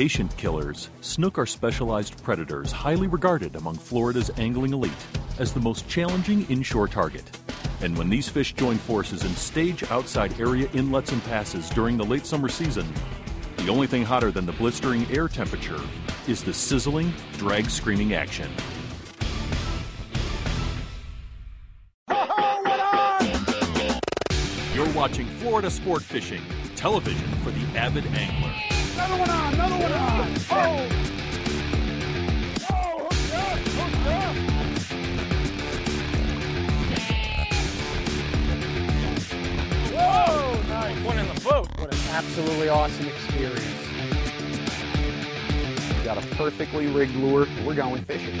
Patient killers, snook are specialized predators highly regarded among Florida's angling elite as the most challenging inshore target. And when these fish join forces and stage outside area inlets and passes during the late summer season, the only thing hotter than the blistering air temperature is the sizzling, drag-screaming action. You're watching Florida Sport Fishing, television for the avid angler. Another one on, another one on! Oh! Oh, hooked up! Whoa, nice. One in the boat. What an absolutely awesome experience. We've got a perfectly rigged lure. We're going fishing.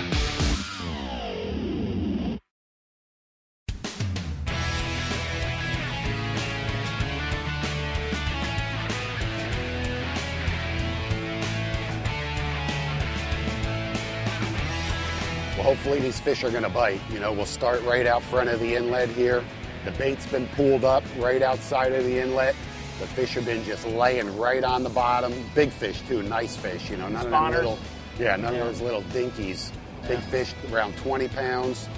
Well, hopefully these fish are going to bite. You know, we'll start right out front of the inlet here. The bait's been pulled up right outside of the inlet. The fish have been just laying right on the bottom. Big fish, too. Nice fish, you know. None Spawners. Of them little, yeah, none yeah. of those little dinkies. Big yeah. fish, around 20 pounds.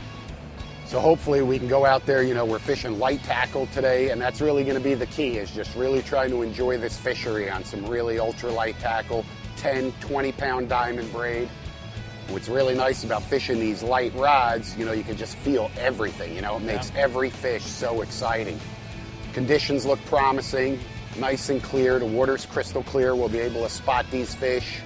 So hopefully we can go out there, you know, we're fishing light tackle today, and that's really going to be the key, is just really trying to enjoy this fishery on some really ultra-light tackle, 10, 20-pound diamond braid. What's really nice about fishing these light rods, you know, you can just feel everything, you know. It makes every fish so exciting. Conditions look promising, nice and clear. The water's crystal clear. We'll be able to spot these fish.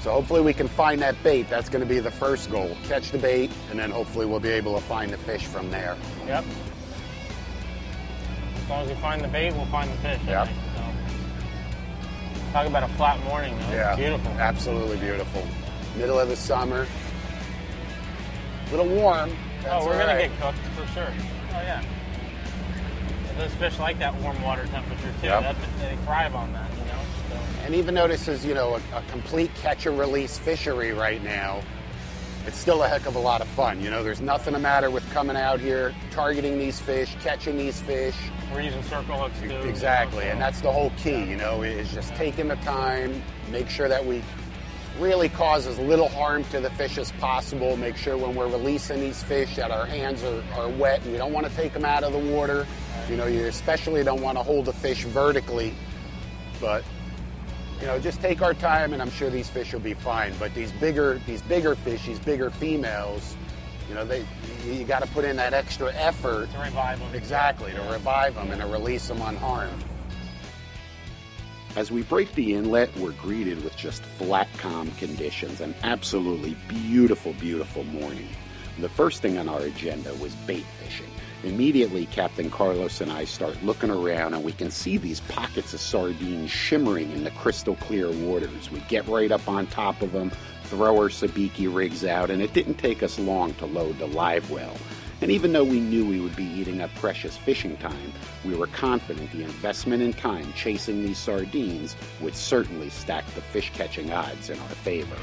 So hopefully we can find that bait. That's going to be the first goal. Catch the bait, and then hopefully we'll be able to find the fish from there. Yep. As long as we find the bait, we'll find the fish. Yep. So, talk about a flat morning, though. Yeah. Beautiful. Absolutely beautiful. Middle of the summer, a little warm. That's oh, we're right. gonna get cooked for sure. Oh yeah. Those fish like that warm water temperature too. Yep. They thrive on that, you know. So. And even though this is, you know, a complete catch and release fishery right now, it's still a heck of a lot of fun. You know, there's nothing the matter with coming out here, targeting these fish, catching these fish. We're using circle hooks too. Exactly, and that's the whole key. Yeah. You know, is just yeah. taking the time, make sure that we. Really cause as little harm to the fish as possible. Make sure when we're releasing these fish that our hands are wet. You don't want to take them out of the water. You know, you especially don't want to hold the fish vertically. But, you know, just take our time, and I'm sure these fish will be fine. But these bigger fish, these bigger females, you know, you got to put in that extra effort. To revive them. Exactly, to revive them and to release them unharmed. As we break the inlet, we're greeted with just flat, calm conditions, an absolutely beautiful, beautiful morning. The first thing on our agenda was bait fishing. Immediately, Captain Carlos and I start looking around, and we can see these pockets of sardines shimmering in the crystal clear waters. We get right up on top of them, throw our sabiki rigs out, and it didn't take us long to load the live well. And even though we knew we would be eating up precious fishing time, we were confident the investment in time chasing these sardines would certainly stack the fish-catching odds in our favor.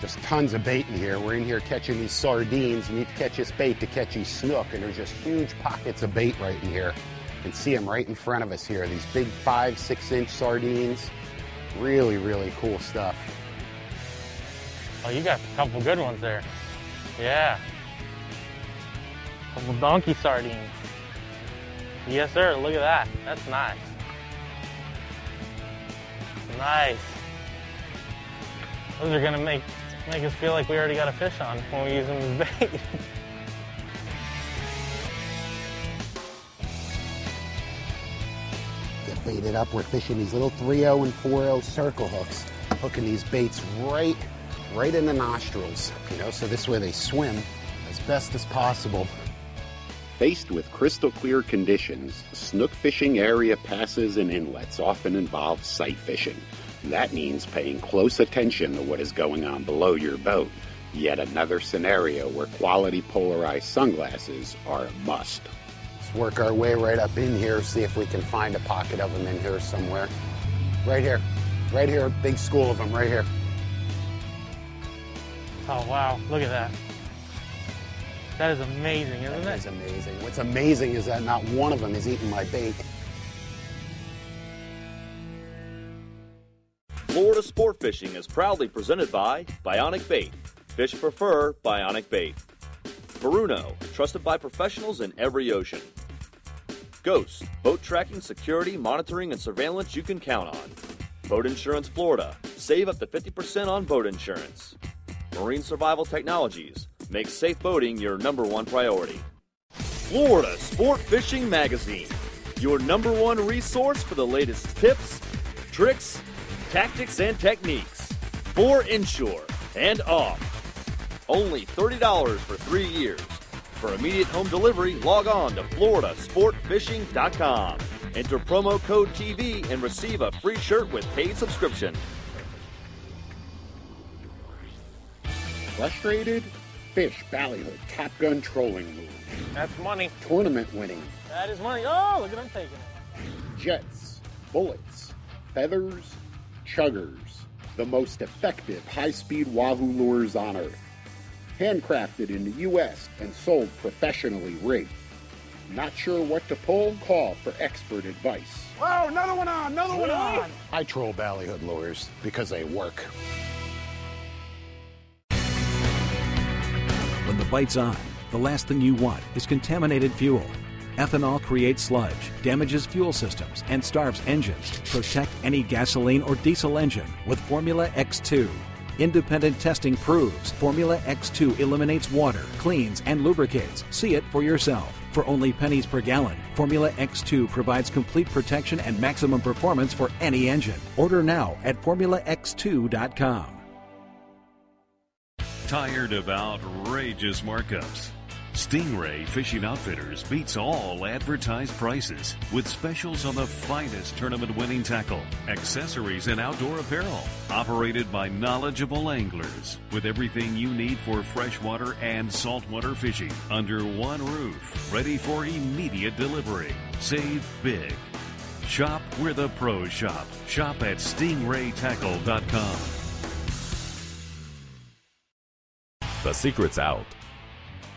Just tons of bait in here. We're in here catching these sardines. We need to catch this bait to catch these snook, and there's just huge pockets of bait right in here. You can see them right in front of us here, these big 5-6-inch sardines. Really, really cool stuff. Oh, you got a couple good ones there. Yeah. Couple donkey sardines. Yes, sir. Look at that. That's nice. Nice. Those are gonna make us feel like we already got a fish on when we use them as bait. Get baited up. We're fishing these little 3-0 and 4-0 circle hooks, hooking these baits right in the nostrils. You know, so this way they swim as best as possible. Faced with crystal clear conditions, snook fishing area passes and inlets often involve sight fishing. That means paying close attention to what is going on below your boat. Yet another scenario where quality polarized sunglasses are a must. Let's work our way right up in here, see if we can find a pocket of them in here somewhere. Right here, a big school of them right here. Oh wow, look at that. That is amazing, isn't it? That is amazing. What's amazing is that not one of them is eating my bait. Florida Sport Fishing is proudly presented by Bionic Bait. Fish prefer Bionic Bait. Veruno, trusted by professionals in every ocean. Ghost, boat tracking, security, monitoring, and surveillance you can count on. Boat Insurance Florida, save up to 50% on boat insurance. Marine Survival Technologies, make safe boating your number one priority. Florida Sport Fishing Magazine, your number one resource for the latest tips, tricks, tactics, and techniques for inshore and off. Only $30 for 3 years. For immediate home delivery, log on to FloridaSportfishing.com. Enter promo code TV and receive a free shirt with paid subscription. Frustrated? Fish Ballyhoo Top Gun Trolling Lure. That's money. Tournament winning. That is money. Oh, look at him taking it. Jets, bullets, feathers, chuggers. The most effective high-speed wahoo lures on earth. Handcrafted in the U.S. and sold professionally rigged. Not sure what to pull? Call for expert advice. Oh, another one on, another one on! I troll Ballyhoo lures because they work. When the bite's on, the last thing you want is contaminated fuel. Ethanol creates sludge, damages fuel systems, and starves engines. Protect any gasoline or diesel engine with Formula X2. Independent testing proves Formula X2 eliminates water, cleans, and lubricates. See it for yourself. For only pennies per gallon, Formula X2 provides complete protection and maximum performance for any engine. Order now at FormulaX2.com. Tired of outrageous markups? Stingray Fishing Outfitters beats all advertised prices with specials on the finest tournament-winning tackle, accessories, and outdoor apparel. Operated by knowledgeable anglers with everything you need for freshwater and saltwater fishing under one roof, ready for immediate delivery. Save big. Shop where the pros shop. Shop at stingraytackle.com. The secret's out.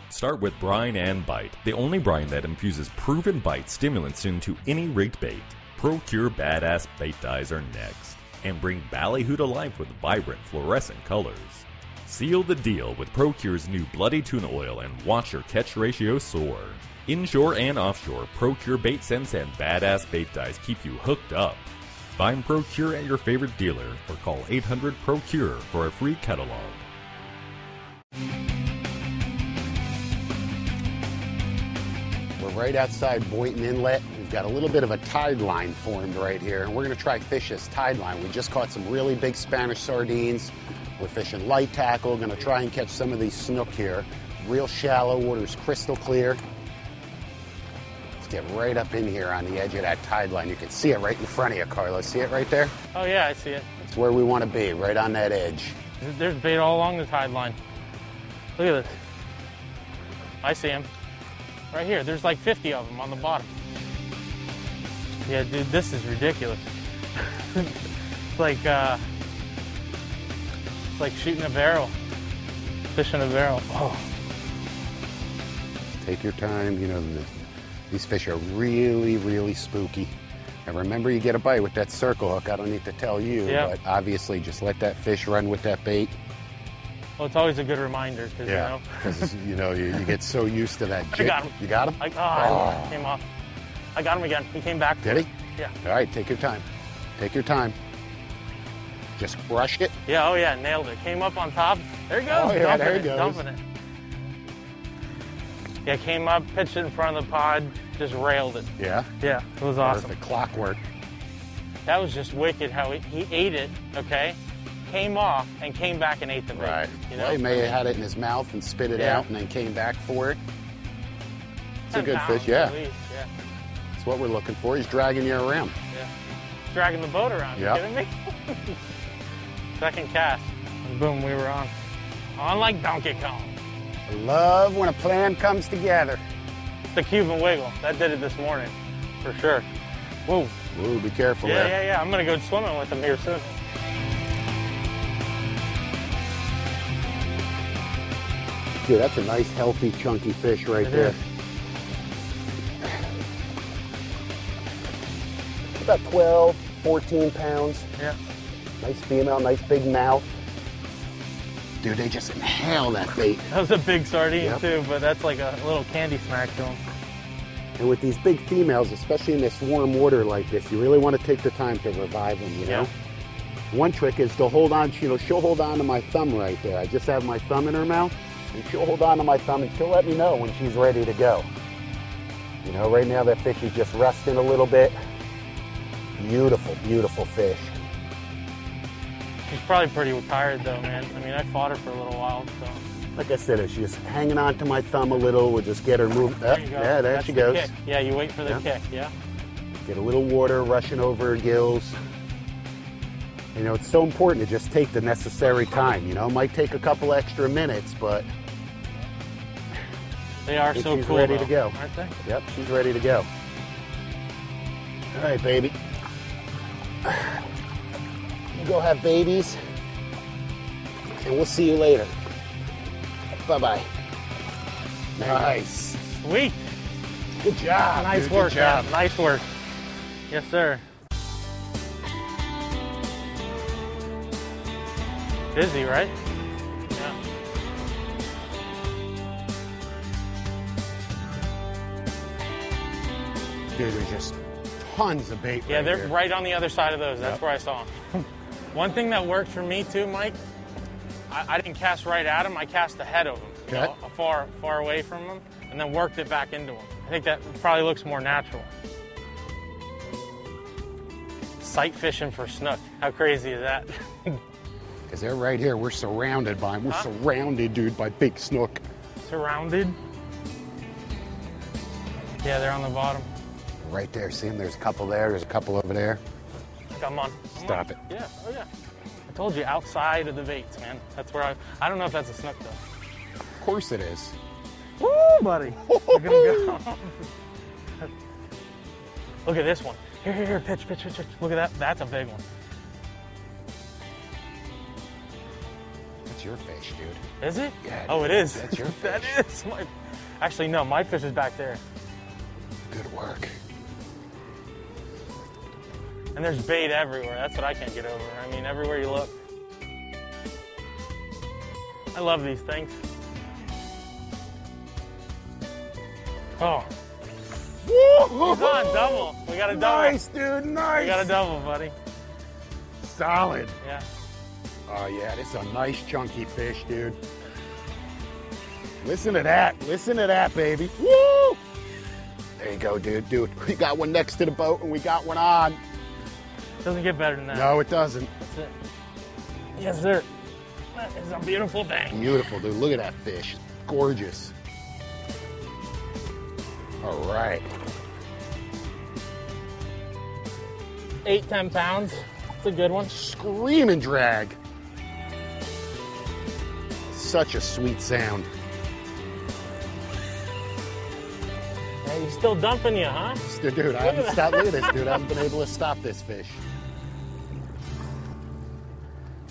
Start with Brine and Bite, the only brine that infuses proven bite stimulants into any rigged bait. Pro-Cure Badass Bait Dyes are next, and bring Ballyhoo to life with vibrant fluorescent colors. Seal the deal with Pro-Cure's new Bloody Tuna Oil and watch your catch ratio soar. Inshore and offshore, Pro-Cure Bait Sense and Badass Bait Dyes keep you hooked up. Find Pro-Cure at your favorite dealer or call 800-PRO-CURE for a free catalog. We're right outside Boynton Inlet. We've got a little bit of a tide line formed right here, and we're going to try fish this tide line. We just caught some really big Spanish sardines. We're fishing light tackle. Going to try and catch some of these snook here. Real shallow, water's crystal clear. Let's get right up in here on the edge of that tide line. You can see it right in front of you, Carlos. See it right there? Oh, yeah, I see it. That's where we want to be, right on that edge. There's bait all along the tide line. Look at this. I see him. Right here, there's like 50 of them on the bottom. Yeah, dude, this is ridiculous. It's like shooting a barrel, fishing a barrel. Oh. Take your time, you know, these fish are really, really spooky. And remember, you get a bite with that circle hook. I don't need to tell you, but obviously just let that fish run with that bait. Well, it's always a good reminder, because you know, you get so used to that. I got him. You got him? I came off. I got him again. He came back. Did he? Yeah. All right, take your time. Take your time. Just brush it. Yeah, oh yeah, nailed it. Came up on top. There he goes. Oh, yeah, there he goes. Dumping it. Yeah, came up, pitched it in front of the pod, just railed it. Yeah? Yeah, it was awesome. Perfect clockwork. That was just wicked how he ate it, okay? Came off and came back and ate the bait. Right. You know? Well, he may have had it in his mouth and spit it out and then came back for it. It's a good fish, yeah. That's what we're looking for. He's dragging you around. Yeah. Dragging the boat around. Yep. You kidding me? Second cast. And boom, we were on. On like Donkey Kong. I love when a plan comes together. The Cuban Wiggle. That did it this morning, for sure. Whoa. Whoa, be careful there. Yeah. I'm going to go swimming with him here soon. Dude, that's a nice, healthy, chunky fish right there. About 12, 14 pounds. Yeah. Nice female, nice big mouth. Dude, they just inhale that bait. That was a big sardine too, but that's like a little candy smack to them. And with these big females, especially in this warm water like this, you really want to take the time to revive them, you know? One trick is to hold on, you know, she'll hold on to my thumb right there. I just have my thumb in her mouth, and she'll hold on to my thumb, and she'll let me know when she's ready to go. You know, right now that fish is just resting a little bit. Beautiful, beautiful fish. She's probably pretty tired though, man. I mean, I fought her for a little while, so. Like I said, if she's hanging on to my thumb a little, we'll just get her moved up. Yeah, there she goes. Kick. Yeah, you wait for the kick, Get a little water rushing over her gills. You know, it's so important to just take the necessary time, you know? It might take a couple extra minutes, but... They are so cool, she's ready to go. Aren't they? Yep, she's ready to go. All right, baby. You go have babies, and we'll see you later. Bye-bye. Nice. Sweet. Good job. Nice work, man. Nice work. Yes, sir. Busy, right? Yeah. Dude, there's just tons of bait. Yeah, they're right on the other side of those. That's where I saw them. One thing that worked for me too, Mike, I didn't cast right at them. I cast ahead of them, you know, far away from them, and then worked it back into them. I think that probably looks more natural. Sight fishing for snook. How crazy is that? Because they're right here, we're surrounded by them. We're surrounded, dude, by big snook. Surrounded? Yeah, they're on the bottom. Right there, see them? There's a couple there, there's a couple over there. Come on. Stop it. Yeah, oh yeah. I told you, outside of the baits, man. That's where I don't know if that's a snook, though. Of course it is. Woo, buddy. Look at him go. Look at this one. Here, here, here, pitch. Look at that, that's a big one. Your fish, dude. Is it? Yeah. It is. That's your fish. That is my... Actually, no, my fish is back there. Good work. And there's bait everywhere. That's what I can't get over. I mean, everywhere you look. I love these things. Oh. Woo-hoo-hoo! He's on double. We got a double. Nice, dude. Nice. We got a double, buddy. Solid. Yeah. Oh yeah, this is a nice chunky fish, dude. Listen to that, baby. Woo! There you go, dude. Dude, we got one next to the boat and we got one on. Doesn't get better than that. No, it doesn't. That's it. Yes, sir. That is a beautiful thing. Beautiful, dude. Look at that fish. Gorgeous. All right. 8-10 pounds. It's a good one. Screaming drag. Such a sweet sound. Hey, he's still dumping you, huh? Dude, I haven't stopped looking at this, dude. I haven't been able to stop this fish.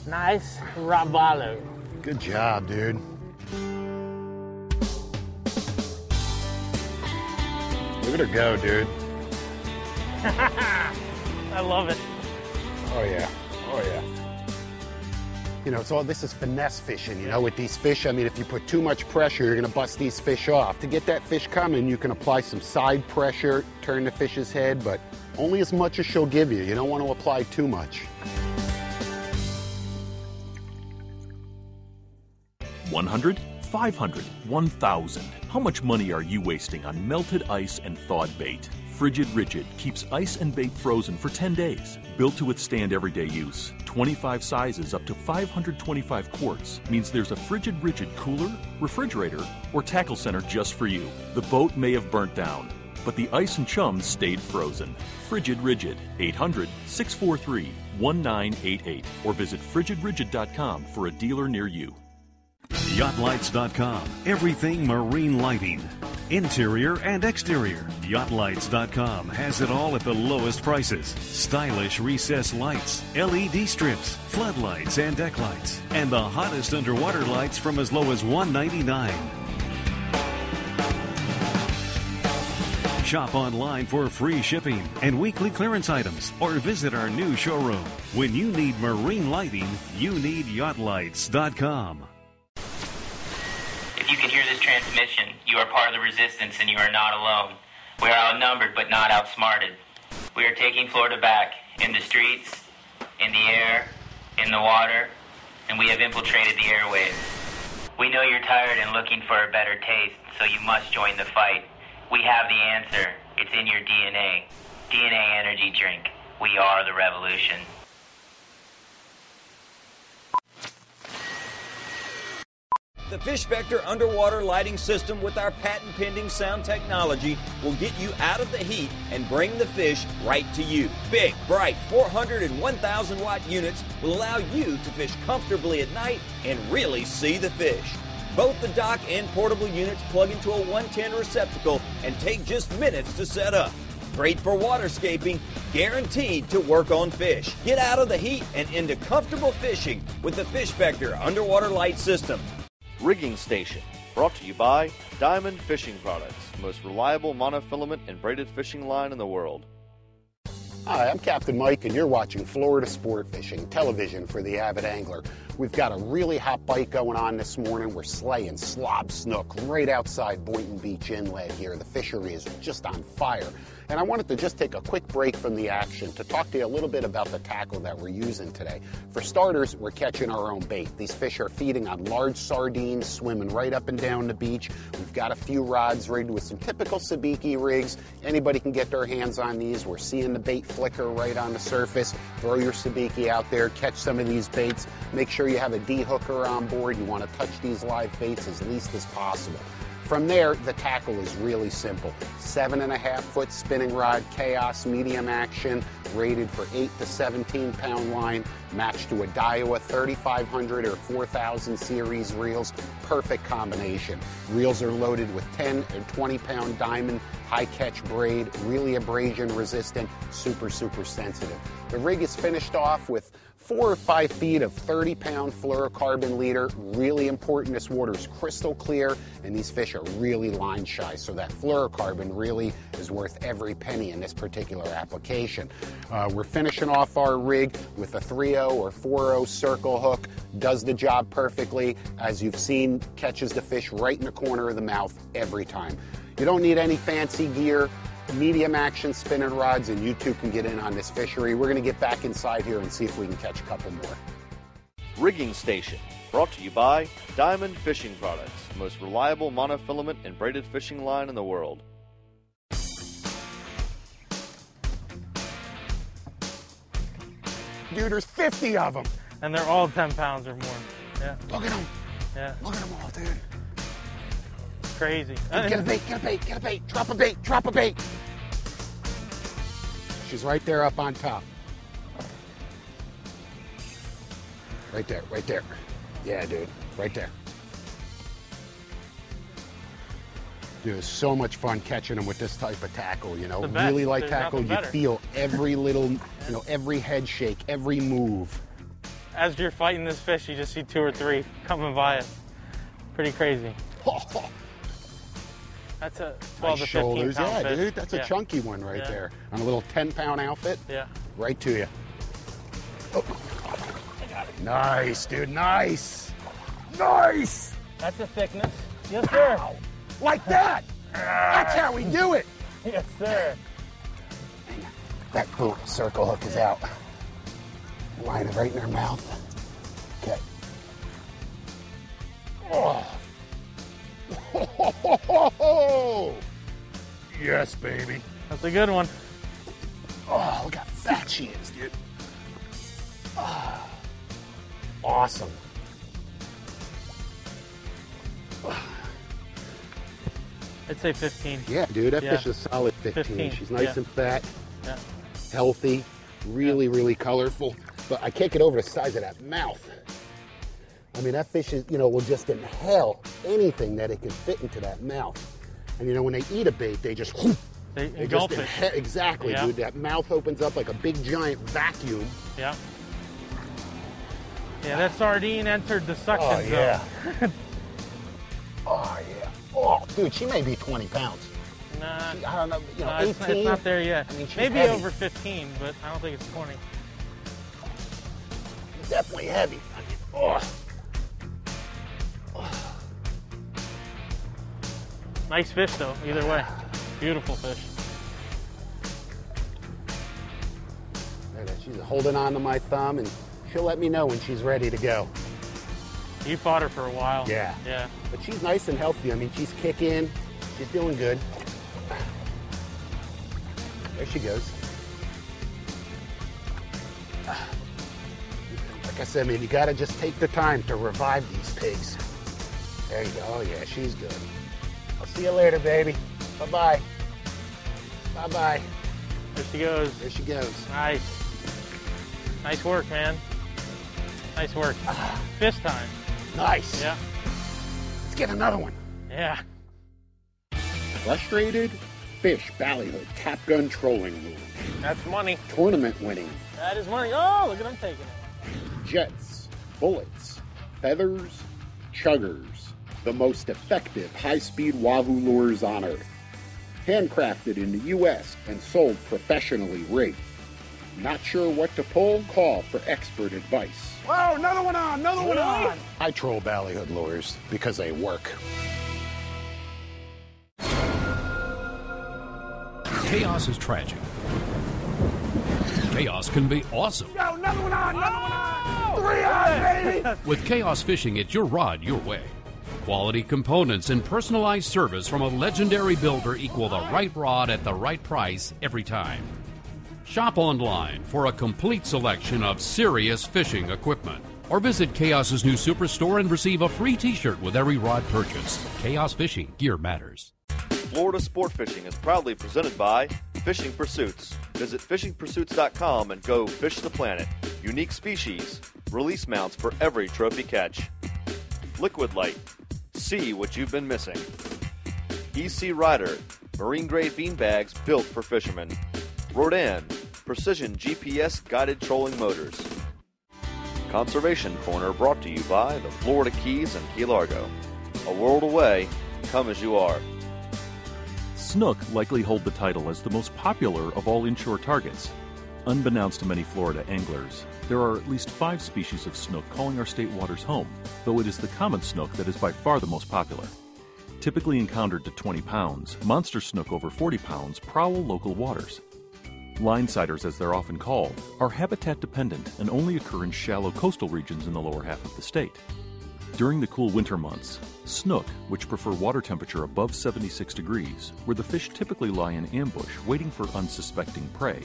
Nice Ravalo. Good job, dude. Look at her go, dude. I love it. Oh yeah, oh yeah. You know, it's all, this is finesse fishing, you know, with these fish. I mean, if you put too much pressure, you're gonna bust these fish off. To get that fish coming, you can apply some side pressure, turn the fish's head, but only as much as she'll give you. You don't want to apply too much. $100, $500, $1,000. How much money are you wasting on melted ice and thawed bait? Frigid Rigid keeps ice and bait frozen for 10 days. Built to withstand everyday use, 25 sizes up to 525 quarts means there's a Frigid Rigid cooler, refrigerator, or tackle center just for you. The boat may have burnt down, but the ice and chum stayed frozen. Frigid Rigid, 800-643-1988, or visit FrigidRigid.com for a dealer near you. YachtLights.com, everything marine lighting. Interior and exterior. YachtLights.com has it all at the lowest prices. Stylish recessed lights, LED strips, floodlights and deck lights, and the hottest underwater lights from as low as $199. Shop online for free shipping and weekly clearance items, or visit our new showroom. When you need marine lighting, you need YachtLights.com. If you can hear this transmission, you are part of the resistance and you are not alone. We are outnumbered but not outsmarted. We are taking Florida back, in the streets, in the air, in the water, and we have infiltrated the airwaves. We know you're tired and looking for a better taste, so you must join the fight. We have the answer. It's in your DNA. DNA Energy Drink. We are the revolution. The Fish Vector underwater lighting system with our patent-pending sound technology will get you out of the heat and bring the fish right to you. Big, bright, 400 and 1,000-watt units will allow you to fish comfortably at night and really see the fish. Both the dock and portable units plug into a 110 receptacle and take just minutes to set up. Great for waterscaping, guaranteed to work on fish. Get out of the heat and into comfortable fishing with the Fish Vector underwater light system. Rigging Station, brought to you by Diamond Fishing Products, the most reliable monofilament and braided fishing line in the world. Hi, I'm Captain Mike, and you're watching Florida Sport Fishing, television for the avid angler. We've got a really hot bite going on this morning. We're slaying slob snook right outside Boynton Beach Inlet here. The fishery is just on fire. And I wanted to just take a quick break from the action to talk to you a little bit about the tackle that we're using today. For starters, we're catching our own bait. These fish are feeding on large sardines, swimming right up and down the beach. We've got a few rods rigged with some typical sabiki rigs. Anybody can get their hands on these. We're seeing the bait flicker right on the surface. Throw your sabiki out there, catch some of these baits. Make sure you have a D-hooker on board. You want to touch these live baits as least as possible. From there, the tackle is really simple. 7.5-foot spinning rod, Chaos, medium action, rated for 8 to 17 pound line, matched to a Daiwa 3500 or 4000 series reels, perfect combination. Reels are loaded with 10 and 20 pound diamond, high catch braid, really abrasion resistant, super, super sensitive. The rig is finished off with 4 or 5 feet of 30-pound fluorocarbon leader, really important. This water is crystal clear, and these fish are really line shy, so that fluorocarbon really is worth every penny in this particular application. We're finishing off our rig with a 3/0 or 4/0 circle hook. Does the job perfectly. As you've seen, catches the fish right in the corner of the mouth every time. You don't need any fancy gear. Medium action spinning rods, and you too can get in on this fishery. We're going to get back inside here and see if we can catch a couple more. Rigging Station, brought to you by Diamond Fishing Products, the most reliable monofilament and braided fishing line in the world. Dude, there's 50 of them. And they're all 10 pounds or more. Yeah. Look at them. Yeah. Look at them all, dude. Crazy. Get a bait, get a bait, get a bait. Drop a bait, drop a bait. She's right there up on top. Right there, right there. Yeah, dude, right there. Dude, it was so much fun catching them with this type of tackle, you know. Really light tackle, you feel every little, you know, every head shake, every move. As you're fighting this fish, you just see 2 or 3 coming by it. Pretty crazy. Oh. That's a 12 to 15 pound fish. Yeah, dude, that's a chunky one right there. On a little 10-pound outfit. Yeah. Right to you. Oh. I got it. Nice, dude, nice. Nice. That's a thickness. Yes, sir. Ow. Like that. That's how we do it. Yes, sir. That cool circle hook is out. Line it right in her mouth. Okay. Oh. Ho, ho, ho, ho. Yes, baby. That's a good one. Oh, look how fat she is, dude. Oh, awesome. I'd say 15. Yeah, dude, that fish is a solid 15. She's nice and fat, healthy, really, really colorful. But I can't get over the size of that mouth. I mean, that fish is, you know, will just inhale anything that it can fit into that mouth. And, you know, when they eat a bait, they just whoop. They engulf it. Exactly, dude. That mouth opens up like a big, giant vacuum. Yeah. Yeah, that sardine entered the suction zone. Oh, yeah. Oh, yeah. Oh, dude, she may be 20 pounds. Nah. I don't know, you know, no, 18? It's not there yet. I mean, maybe heavy. Over 15, but I don't think it's 20. Definitely heavy. Oh. Oh. Nice fish, though, either way. Beautiful fish. There it is. She's holding on to my thumb, and she'll let me know when she's ready to go. You fought her for a while. Yeah. Yeah. But she's nice and healthy. I mean, she's kicking. She's doing good. There she goes. Like I said, man, you gotta just take the time to revive these pigs. There you go. Oh, yeah, she's good. I'll see you later, baby. Bye-bye. Bye-bye. There she goes. There she goes. Nice. Nice work, man. Nice work. Fist time. Nice. Yeah. Let's get another one. Yeah. Frustrated Fish Ballyhoo Top Gun Trolling Lure. That's money. Tournament winning. That is money. Oh, look at him taking it. Jets, bullets, feathers, chuggers. The most effective high-speed wahoo lures on earth. Handcrafted in the U.S. and sold professionally rigged. Not sure what to pull? Call for expert advice. Whoa, another one on, another one on! I troll Ballyhoo lures because they work. Chaos is tragic. Chaos can be awesome. Yo, another one on, another one on! 3 on, baby! With Chaos Fishing, it's your rod, your way. Quality components and personalized service from a legendary builder equal the right rod at the right price every time. Shop online for a complete selection of serious fishing equipment. Or visit Chaos's new superstore and receive a free t-shirt with every rod purchased. Chaos Fishing, gear matters. Florida Sport Fishing is proudly presented by Fishing Pursuits. Visit fishingpursuits.com and go fish the planet. Unique species, release mounts for every trophy catch. Liquid Light, see what you've been missing. EC Rider, marine grade beanbags built for fishermen. Rodan, precision GPS guided trolling motors. Conservation Corner brought to you by the Florida Keys and Key Largo. A world away, come as you are. Snook likely hold the title as the most popular of all inshore targets. Unbeknownst to many Florida anglers, there are at least 5 species of snook calling our state waters home, though it is the common snook that is by far the most popular. Typically encountered to 20 pounds, monster snook over 40 pounds prowl local waters. Linesiders, as they're often called, are habitat dependent and only occur in shallow coastal regions in the lower half of the state. During the cool winter months, snook, which prefer water temperature above 76 degrees, where the fish typically lie in ambush waiting for unsuspecting prey,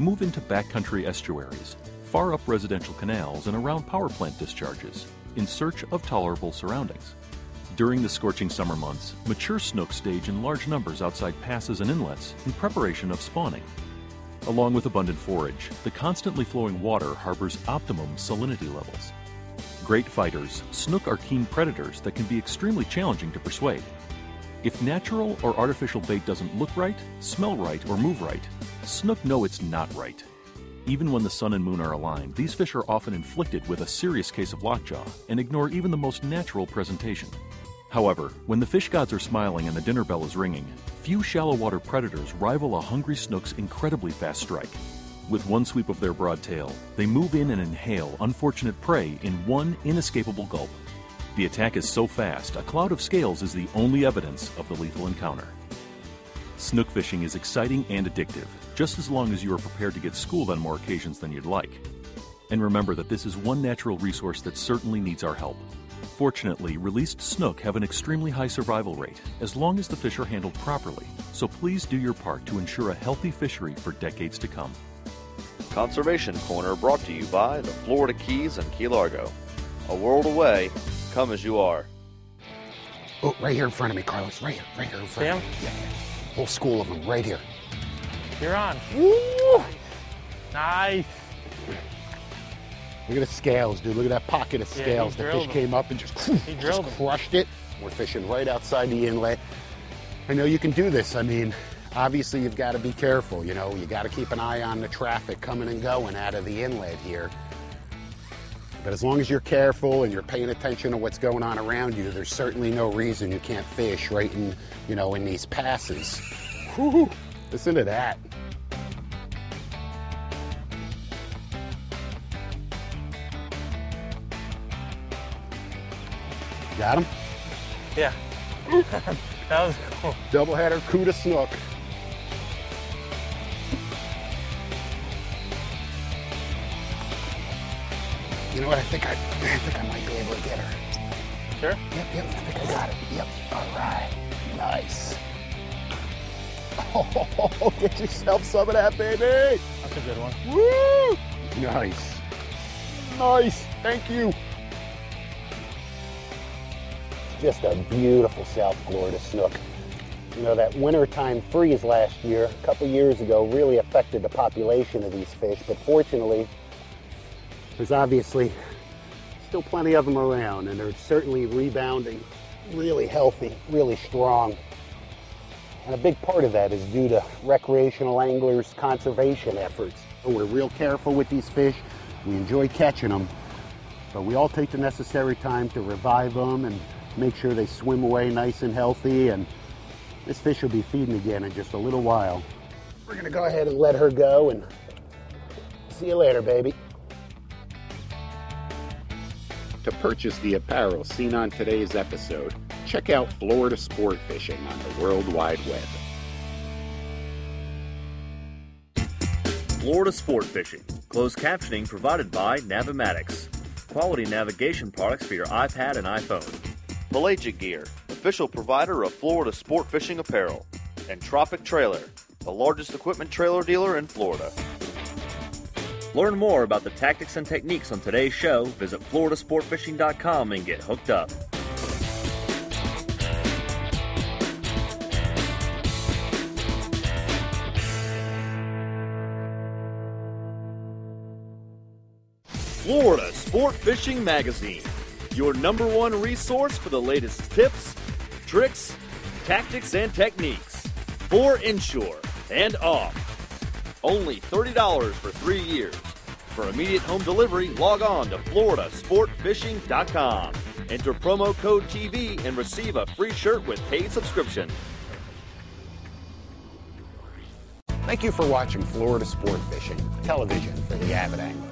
move into backcountry estuaries, far up residential canals and around power plant discharges, in search of tolerable surroundings. During the scorching summer months, mature snook stage in large numbers outside passes and inlets in preparation of spawning. Along with abundant forage, the constantly flowing water harbors optimum salinity levels. Great fighters, snook are keen predators that can be extremely challenging to persuade. If natural or artificial bait doesn't look right, smell right, or move right, snook know it's not right. Even when the sun and moon are aligned, these fish are often inflicted with a serious case of lockjaw and ignore even the most natural presentation. However, when the fish gods are smiling and the dinner bell is ringing, few shallow water predators rival a hungry snook's incredibly fast strike. With one sweep of their broad tail, they move in and inhale unfortunate prey in one inescapable gulp. The attack is so fast, a cloud of scales is the only evidence of the lethal encounter. Snook fishing is exciting and addictive, just as long as you are prepared to get schooled on more occasions than you'd like. And remember that this is one natural resource that certainly needs our help. Fortunately, released snook have an extremely high survival rate, as long as the fish are handled properly, so please do your part to ensure a healthy fishery for decades to come. Conservation Corner brought to you by the Florida Keys and Key Largo. A world away, come as you are. Oh, right here in front of me, Carlos, right here in front of me. Yeah, yeah. Whole school of them, right here. You're on. Woo! Nice. Look at the scales, dude. Look at that pocket of scales. Yeah, the fish came up and just crushed it. We're fishing right outside the inlet. I know you can do this. I mean, obviously you've got to be careful. You know, you got to keep an eye on the traffic coming and going out of the inlet here. But as long as you're careful and you're paying attention to what's going on around you, there's certainly no reason you can't fish right in, you know, in these passes. Woo, listen to that. Got him? Yeah. That was cool. Doubleheader, coup to snook. You know what? I think I might be able to get her. Sure? Yep. I think I got it. Yep. All right. Nice. Oh, get yourself some of that, baby. That's a good one. Woo! Nice. Nice. Thank you. Just a beautiful South Florida snook. You know, that wintertime freeze last year, a couple years ago, really affected the population of these fish, but fortunately, there's obviously still plenty of them around, and they're certainly rebounding, really healthy, really strong. And a big part of that is due to recreational anglers' conservation efforts. We're real careful with these fish. We enjoy catching them, but we all take the necessary time to revive them and make sure they swim away nice and healthy, and this fish will be feeding again in just a little while. We're gonna go ahead and let her go, and see you later, baby. To purchase the apparel seen on today's episode, check out Florida Sport Fishing on the World Wide Web. Florida Sport Fishing. Closed captioning provided by Navimatics. Quality navigation products for your iPad and iPhone. Malaysia Gear, official provider of Florida Sport Fishing apparel. And Tropic Trailer, the largest equipment trailer dealer in Florida. Learn more about the tactics and techniques on today's show. Visit FloridaSportfishing.com and get hooked up. Florida Sport Fishing Magazine, your number one resource for the latest tips, tricks, tactics, and techniques for inshore and off. Only $30 for 3 years. For immediate home delivery, log on to FloridaSportfishing.com. Enter promo code TV and receive a free shirt with paid subscription. Thank you for watching Florida Sport Fishing, television for the avid angler.